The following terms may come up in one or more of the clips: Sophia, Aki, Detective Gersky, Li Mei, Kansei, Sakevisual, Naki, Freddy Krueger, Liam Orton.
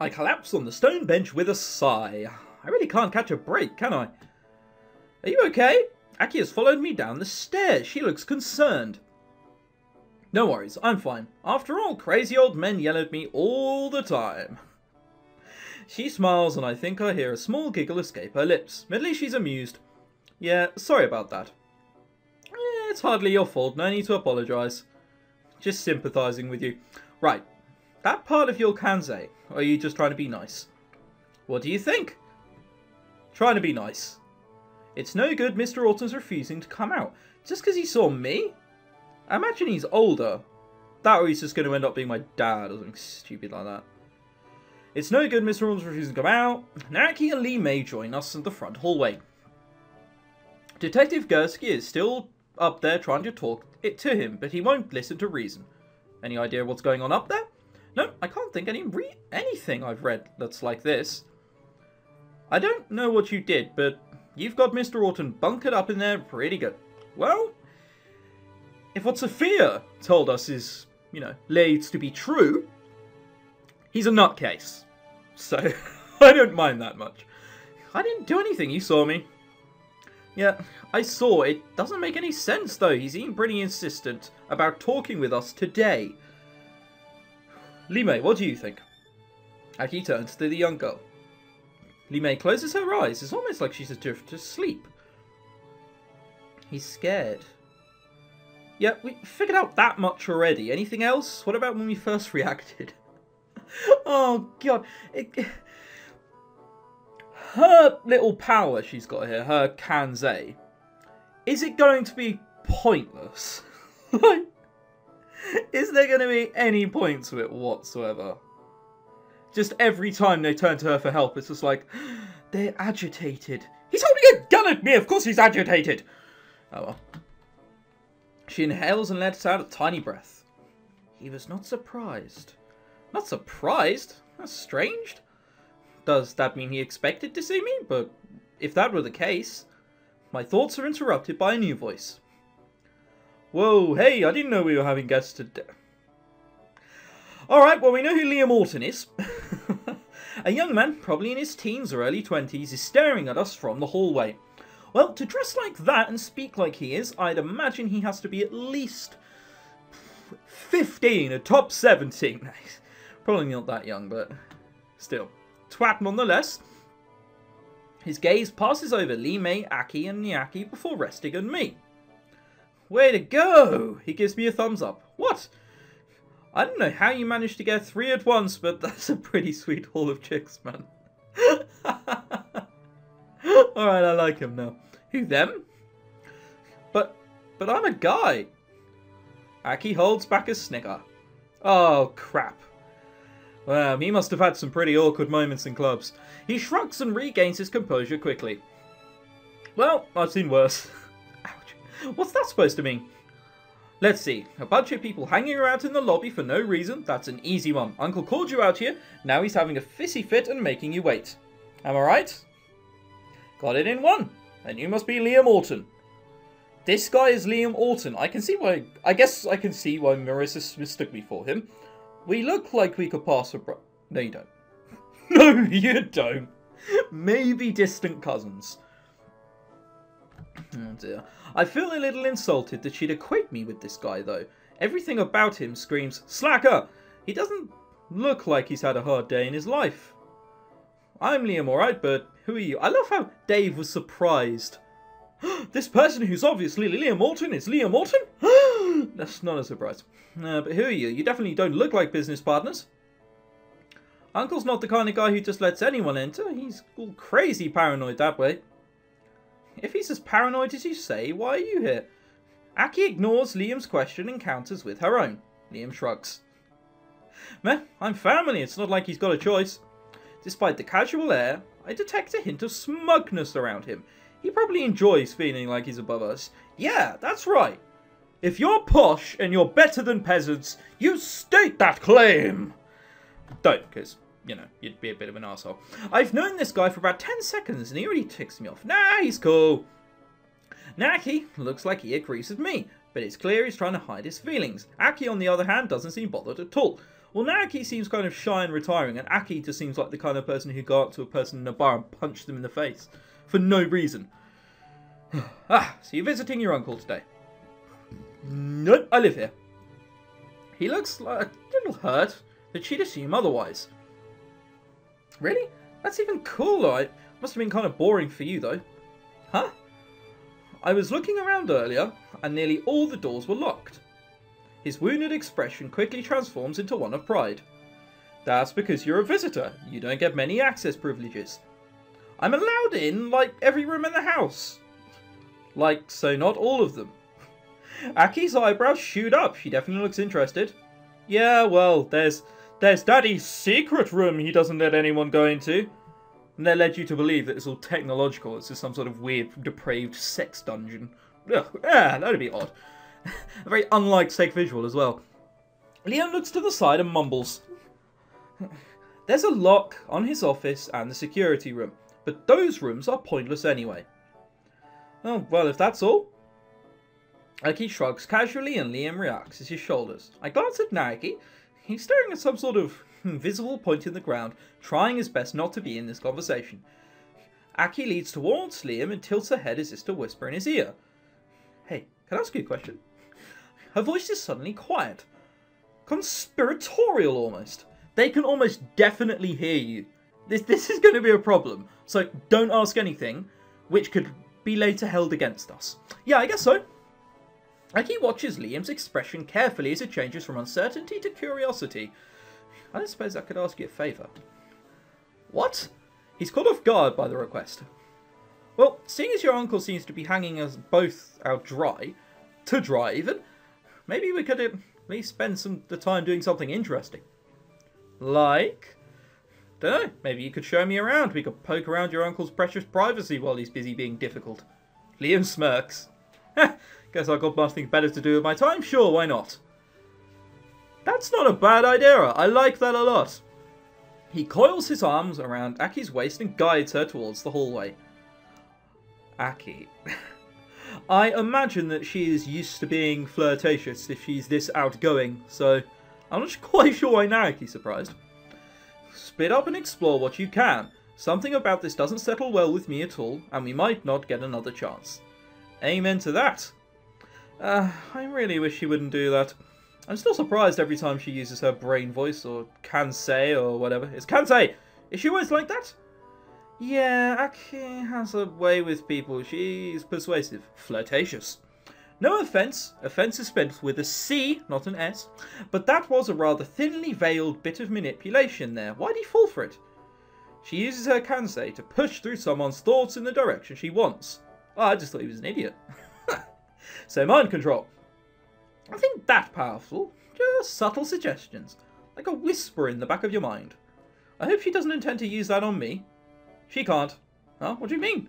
I collapsed on the stone bench with a sigh. I really can't catch a break, can I? Are you okay? Aki has followed me down the stairs. She looks concerned. No worries, I'm fine. After all, crazy old men yell at me all the time. She smiles and I think I hear a small giggle escape her lips. At least she's amused. Yeah, sorry about that. Eh, it's hardly your fault, no need to apologise. Just sympathising with you. Right, that part of your Kansei, or are you just trying to be nice? What do you think? Trying to be nice. It's no good Mr. Orton's refusing to come out. Just because he saw me? I imagine he's older. That or he's just going to end up being my dad or something stupid like that. It's no good Mr. Orton's refusing to come out. Naki and Li Mei join us in the front hallway. Detective Gersky is still up there trying to talk it to him, but he won't listen to reason. Any idea what's going on up there? No, I can't think anything I've read that's like this. I don't know what you did, but you've got Mr. Orton bunkered up in there pretty good. Well, if what Sophia told us is, you know, laid to be true, he's a nutcase. So, I don't mind that much. I didn't do anything, you saw me. Yeah, I saw. It doesn't make any sense, though. He's even pretty insistent about talking with us today. Li Mei, what do you think? Aki turns to the young girl. Li Mei closes her eyes. It's almost like she's adrift to sleep. He's scared. Yeah, we figured out that much already. Anything else? What about when we first reacted? Oh, God. Her little power she's got here, her Kansei, is it going to be pointless? Like, is there going to be any point to it whatsoever? Just every time they turn to her for help, it's just like, they're agitated. He's holding a gun at me, of course he's agitated. Oh well. She inhales and lets out a tiny breath. He was not surprised. Not surprised? That's strange. Does that mean he expected to see me? But if that were the case, my thoughts are interrupted by a new voice. Whoa, hey, I didn't know we were having guests today. Alright, well we know who Liam Orton is. A young man, probably in his teens or early 20s, is staring at us from the hallway. Well, to dress like that and speak like he is, I'd imagine he has to be at least 15, a top 17. Probably not that young, but still. Twat nonetheless. His gaze passes over Li Mei, Aki and Naki before resting on me. Way to go! He gives me a thumbs up. What? I don't know how you managed to get three at once, but that's a pretty sweet haul of chicks, man. Alright, I like him now. Who, them? But I'm a guy. Aki holds back a snicker. Oh, crap. Wow, he must have had some pretty awkward moments in clubs. He shrugs and regains his composure quickly. Well, I've seen worse. Ouch. What's that supposed to mean? Let's see. A bunch of people hanging around in the lobby for no reason. That's an easy one. Uncle called you out here. Now he's having a fissy fit and making you wait. Am I right? Got it in one. And you must be Liam Orton. This guy is Liam Orton. I can see why... I guess I can see why Marissa mistook me for him. We look like we could pass a bro... No, you don't. No, you don't. Maybe distant cousins. Oh, dear. I feel a little insulted that she'd equate me with this guy, though. Everything about him screams, slacker! He doesn't look like he's had a hard day in his life. I'm Liam, alright, but who are you? I love how Dave was surprised. This person who's obviously Liam Orton is Liam Orton? That's not a surprise. But who are you? You definitely don't look like business partners. Uncle's not the kind of guy who just lets anyone enter. He's all crazy paranoid that way. If he's as paranoid as you say, why are you here? Aki ignores Liam's question and counters with her own. Liam shrugs. Meh, I'm family. It's not like he's got a choice. Despite the casual air, I detect a hint of smugness around him. He probably enjoys feeling like he's above us. Yeah, that's right. If you're posh and you're better than peasants, you state that claim! Don't, because, you know, you'd be a bit of an arsehole. I've known this guy for about 10 seconds and he already ticks me off. Nah, he's cool. Naki looks like he agrees with me, but it's clear he's trying to hide his feelings. Aki, on the other hand, doesn't seem bothered at all. Well, Naki seems kind of shy and retiring, and Aki just seems like the kind of person who go up to a person in a bar and punch them in the face. For no reason. So you're visiting your uncle today? Nope, I live here. He looks like a little hurt, but she'd assume otherwise. Really? That's even cooler. It must have been kind of boring for you, though. Huh? I was looking around earlier, and nearly all the doors were locked. His wounded expression quickly transforms into one of pride. That's because you're a visitor. You don't get many access privileges. I'm allowed in, like, every room in the house. Like, so not all of them. Aki's eyebrows shoot up. She definitely looks interested. Yeah, well, there's Daddy's secret room he doesn't let anyone go into. And they led you to believe that it's all technological. It's just some sort of weird, depraved sex dungeon. Ugh, yeah, that'd be odd. Very unlike Sakevisual as well. Liam looks to the side and mumbles. There's a lock on his office and the security room, but those rooms are pointless anyway. Oh, well, if that's all. Aki shrugs casually and Liam reacts as his shoulders. I glance at Naki. He's staring at some sort of invisible point in the ground, trying his best not to be in this conversation. Aki leads towards Liam and tilts her head as if to whisper in his ear. Hey, can I ask you a question? Her voice is suddenly quiet. Conspiratorial almost. They can almost definitely hear you. This is going to be a problem. So don't ask anything, which could be later held against us. Yeah, I guess so. Aki watches Liam's expression carefully as it changes from uncertainty to curiosity. I don't suppose I could ask you a favour. What? He's caught off guard by the request. Well, seeing as your uncle seems to be hanging us both out dry, to dry even, maybe we could at least spend the time doing something interesting. Like? Dunno, maybe you could show me around. We could poke around your uncle's precious privacy while he's busy being difficult. Liam smirks. Guess I've got nothing better to do with my time? Sure, why not? That's not a bad idea. I like that a lot. He coils his arms around Aki's waist and guides her towards the hallway. Aki. I imagine that she is used to being flirtatious if she's this outgoing, so I'm not quite sure why Naoki's surprised. Split up and explore what you can. Something about this doesn't settle well with me at all, and we might not get another chance. Amen to that. I really wish she wouldn't do that. I'm still surprised every time she uses her brain voice, or Kansei, or whatever. It's Kansei! Is she always like that? Yeah, Aki has a way with people. She's persuasive. Flirtatious. No offence. Offence is spelled with a C, not an S. But that was a rather thinly veiled bit of manipulation there. Why'd he fall for it? She uses her Kansei to push through someone's thoughts in the direction she wants. Oh, I just thought he was an idiot. So mind control. I think that powerful. Just subtle suggestions. Like a whisper in the back of your mind. I hope she doesn't intend to use that on me. She can't. Huh? What do you mean?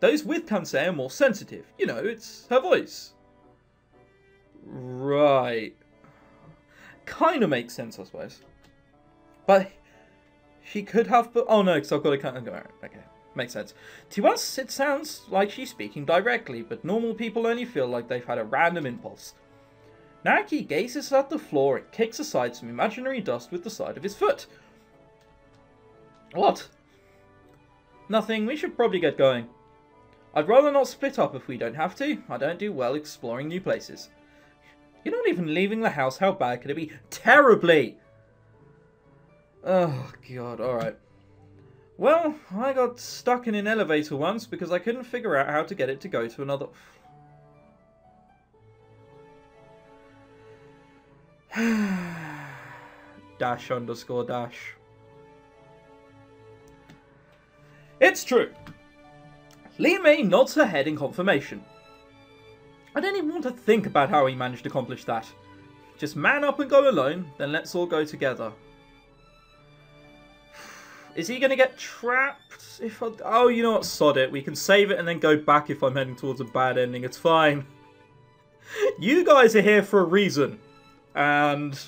Those with Kansei are more sensitive. You know, it's her voice. Right. Kind of makes sense, I suppose. But she could have... Oh, no, because I've got a... Okay, makes sense. To us, it sounds like she's speaking directly, but normal people only feel like they've had a random impulse. Naki gazes at the floor and kicks aside some imaginary dust with the side of his foot. What? Nothing, we should probably get going. I'd rather not split up if we don't have to. I don't do well exploring new places. You're not even leaving the house, how bad could it be? Terribly! Oh god, alright. Well, I got stuck in an elevator once because I couldn't figure out how to get it to go to another... __. It's true. Li Mei nods her head in confirmation. I don't even want to think about how he managed to accomplish that. Just man up and go alone, then let's all go together. Is he going to get trapped? Oh, you know what? Sod it. We can save it and then go back if I'm heading towards a bad ending. It's fine. You guys are here for a reason. And...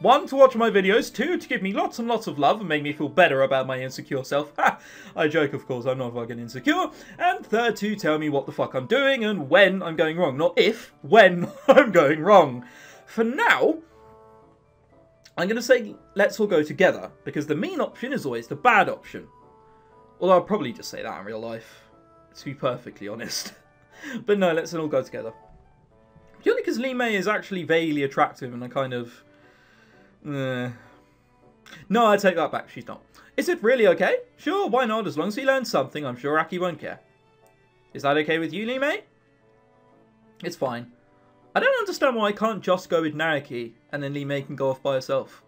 1, to watch my videos. 2, to give me lots and lots of love and make me feel better about my insecure self. Ha! I joke, of course, I'm not fucking insecure. And 3, to tell me what the fuck I'm doing and when I'm going wrong. Not if, when I'm going wrong. For now, I'm going to say let's all go together, because the mean option is always the bad option. Although I'll probably just say that in real life, to be perfectly honest. But no, let's all go together. Purely because Li Mei is actually vaguely attractive and I kind of... No, I take that back, she's not. Is it really okay? Sure, why not? As long as he learns something, I'm sure Aki won't care. Is that okay with you, Li Mei? It's fine. I don't understand why I can't just go with Naki and then Li Mei can go off by herself.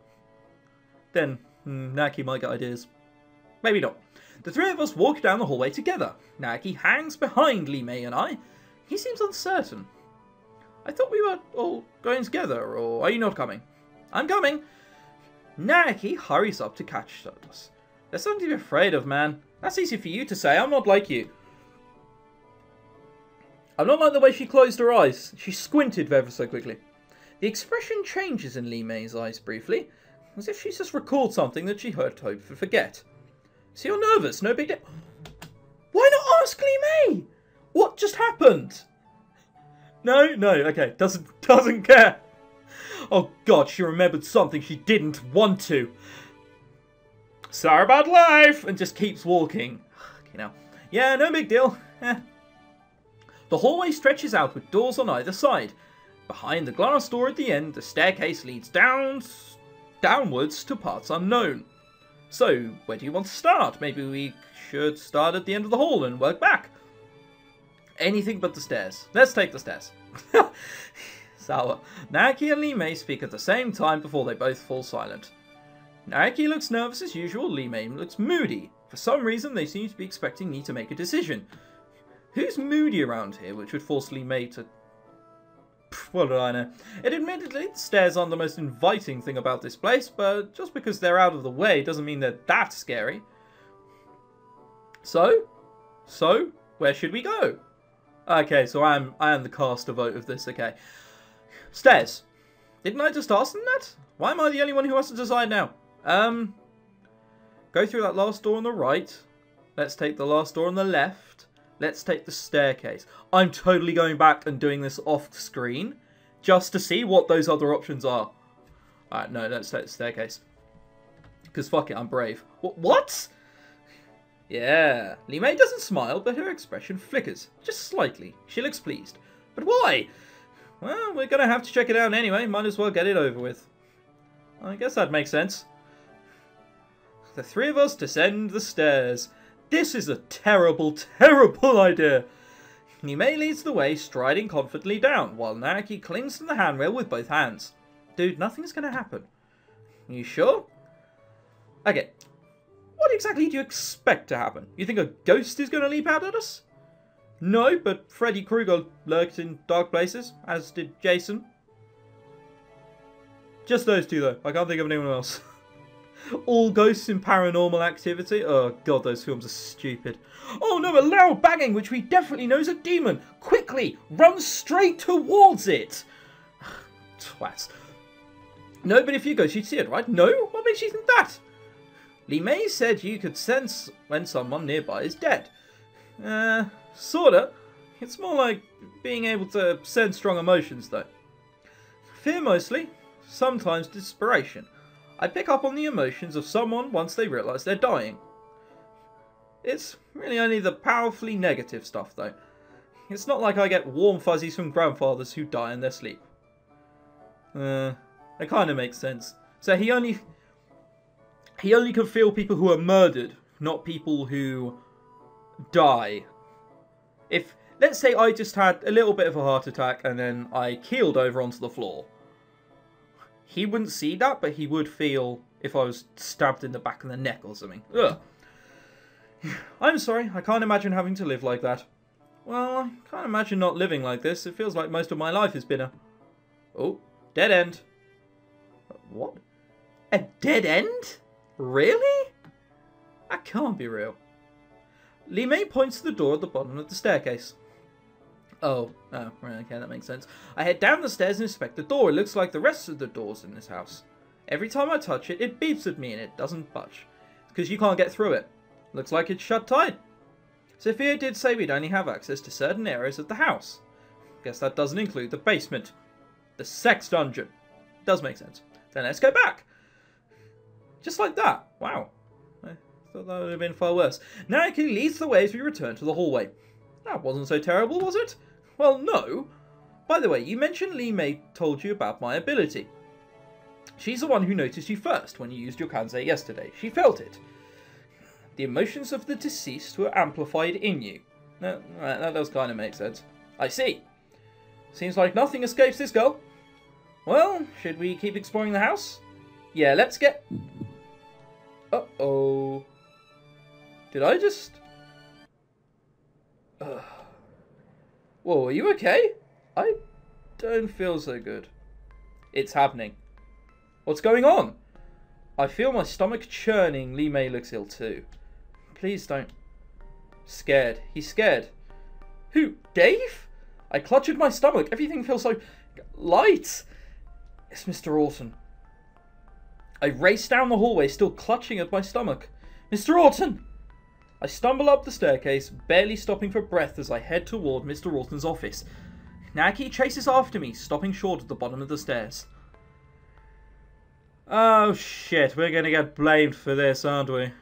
Then, Naki might get ideas. Maybe not. The three of us walk down the hallway together. Naki hangs behind Li Mei and I. He seems uncertain. I thought we were all going together, or are you not coming? I'm coming. Naki hurries up to catch us. There's something to be afraid of, man. That's easy for you to say. I'm not like you. I'm not like the way she closed her eyes. She squinted ever so quickly. The expression changes in Li Mei's eyes briefly, as if she's just recalled something that she had hoped to forget. So you're nervous, no big deal. Why not ask Li Mei? What just happened? No, okay, doesn't care. Oh god, she remembered something she didn't want to. Sorry about life! And just keeps walking. Okay, now. Yeah, no big deal. The hallway stretches out with doors on either side. Behind the glass door at the end, the staircase leads downwards to parts unknown. So, where do you want to start? Maybe we should start at the end of the hall and work back. Anything but the stairs. Let's take the stairs. Sour. Naki and Li Mei speak at the same time before they both fall silent. Naki looks nervous as usual, Li Mei looks moody. For some reason, they seem to be expecting me to make a decision. Who's moody around here, which would force Li Mei to... What do I know? And admittedly, the stairs aren't the most inviting thing about this place, but just because they're out of the way doesn't mean they're that scary. So, where should we go? Okay, so I am the caster vote of this, okay. Stairs. Didn't I just ask them that? Why am I the only one who has to decide now? Go through that last door on the right. Let's take the last door on the left. Let's take the staircase. I'm totally going back and doing this off screen just to see what those other options are. Alright, no, let's take the staircase. Because fuck it, I'm brave. What? Yeah. Li Mei doesn't smile, but her expression flickers. Just slightly. She looks pleased. But why? Well, we're going to have to check it out anyway. Might as well get it over with. I guess that makes sense. The three of us descend the stairs. This is a terrible, terrible idea. Li Mei leads the way, striding confidently down, while Naki clings to the handrail with both hands. Dude, nothing's going to happen. You sure? Okay. What exactly do you expect to happen? You think a ghost is going to leap out at us? No, but Freddy Krueger lurked in dark places, as did Jason. Just those two, though. I can't think of anyone else. All Ghosts in Paranormal Activity. Oh, God, those films are stupid. Oh, no, a loud banging, which we definitely know is a demon. Quickly, run straight towards it. Twats. No, but if you go, she'd see it, right? No? What makes you think that? Li Mei said you could sense when someone nearby is dead. Sorta. It's more like being able to sense strong emotions, though. Fear mostly, sometimes desperation. I pick up on the emotions of someone once they realise they're dying. It's really only the powerfully negative stuff, though. It's not like I get warm fuzzies from grandfathers who die in their sleep. That kind of makes sense. So he only can feel people who are murdered, not people who die. If, let's say I just had a little bit of a heart attack and then I keeled over onto the floor. He wouldn't see that, but he would feel if I was stabbed in the back of the neck or something. Ugh. I'm sorry, I can't imagine having to live like that. Well, I can't imagine not living like this. It feels like most of my life has been a... Oh, dead end. What? A dead end? Really? That can't be real. Li Mei points to the door at the bottom of the staircase. Oh, right, okay, that makes sense. I head down the stairs and inspect the door. It looks like the rest of the doors in this house. Every time I touch it, it beeps at me and it doesn't budge. It's because you can't get through it. Looks like it's shut tight. Sophia did say we'd only have access to certain areas of the house. Guess that doesn't include the basement. The sex dungeon. Does make sense. Then let's go back. Just like that. Wow. I thought that would have been far worse. Naki leads the way as we return to the hallway. That wasn't so terrible, was it? Well, no. By the way, you mentioned Li Mei told you about my ability. She's the one who noticed you first when you used your Kansei yesterday. She felt it. The emotions of the deceased were amplified in you. No, that does kind of make sense. I see. Seems like nothing escapes this girl. Well, should we keep exploring the house? Yeah, let's get... Uh-oh. Did I just... Whoa, are you okay? I don't feel so good. It's happening. What's going on? I feel my stomach churning. Li Mei looks ill too. Please don't. Scared. He's scared. Who? Dave? I clutch at my stomach. Everything feels so light. It's Mr. Orton. I race down the hallway, still clutching at my stomach. Mr. Orton! I stumble up the staircase, barely stopping for breath as I head toward Mr. Orton's office. Naki chases after me, stopping short at the bottom of the stairs. Oh shit, we're gonna get blamed for this, aren't we?